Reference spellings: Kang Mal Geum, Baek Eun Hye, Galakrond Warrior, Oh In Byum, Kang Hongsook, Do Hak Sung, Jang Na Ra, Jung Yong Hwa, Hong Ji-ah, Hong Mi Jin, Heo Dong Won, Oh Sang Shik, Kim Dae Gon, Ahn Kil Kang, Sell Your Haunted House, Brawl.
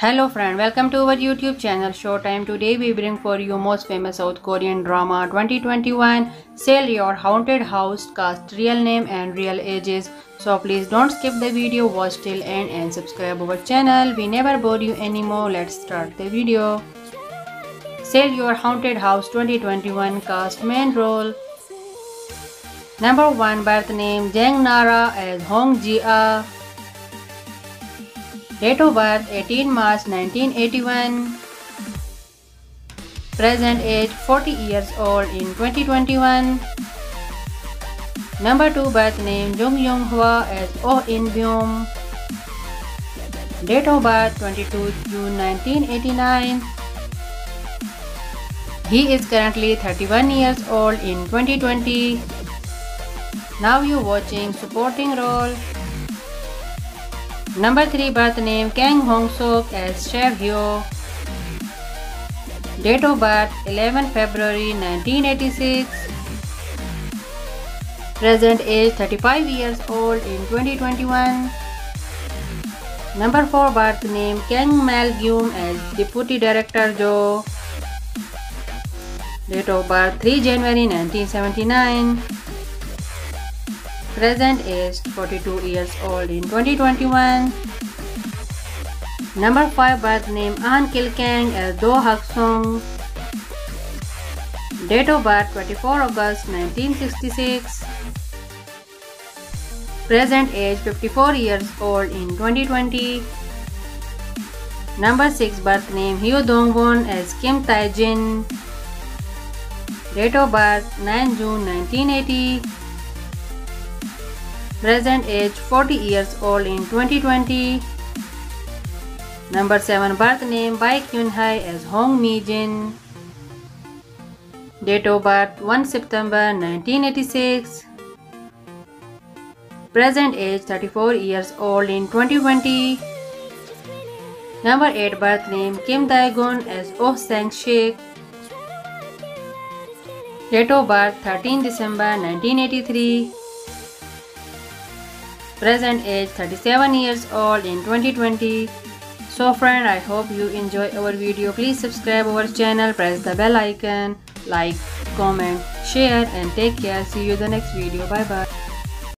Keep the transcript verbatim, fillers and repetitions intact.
Hello friend, welcome to our YouTube channel ShowTime. Today we bring for you most famous South Korean drama twenty twenty-one Sell Your Haunted House. Cast, real name and real ages. So please don't skip the video, watch till end and subscribe our channel. We never bore you anymore. Let's start the video. Sell Your Haunted House twenty twenty-one cast main role. Number one, birth name Jang Na Ra as Hong Ji-ah. Date of birth eighteenth March nineteen eighty-one. Present age forty years old in twenty twenty-one. Number two, birth name Jung Yong Hwa as Oh In Byum. Date of birth twenty-second of June nineteen eighty-nine. He is currently thirty-one years old in twenty twenty. Now you watching supporting role. Number three, birth name Kang Hongsook as Chef Hyo. Date of birth eleventh February nineteen eighty-six. Present age thirty-five years old in twenty twenty-one. Number four, birth name Kang Mal Geum as Deputy Director Jo. Date of birth third of January nineteen seventy-nine. Present age forty-two years old in twenty twenty-one. Number five, birth name Ahn Kil Kang as Do Hak Sung. Date of birth twenty-fourth of August nineteen sixty-six. Present age fifty-four years old in twenty twenty. Number six, birth name Heo Dong Won as Kim Dae Gon. Date of birth ninth of June nineteen eighty. Present age forty years old in twenty twenty. Number seven, birth name Baek Eun Hye as Hong Mi Jin. Date of birth first of September nineteen eighty-six. Present age thirty-four years old in twenty twenty. Number eight, birth name Kim Dae Gon as Oh Sang Shik. Date of birth thirteenth of December nineteen eighty-three. Present age thirty-seven years old in twenty twenty. So friend, I hope you enjoy our video. Please subscribe our channel, press the bell icon, like, comment, share and take care. See you the next video. Bye bye.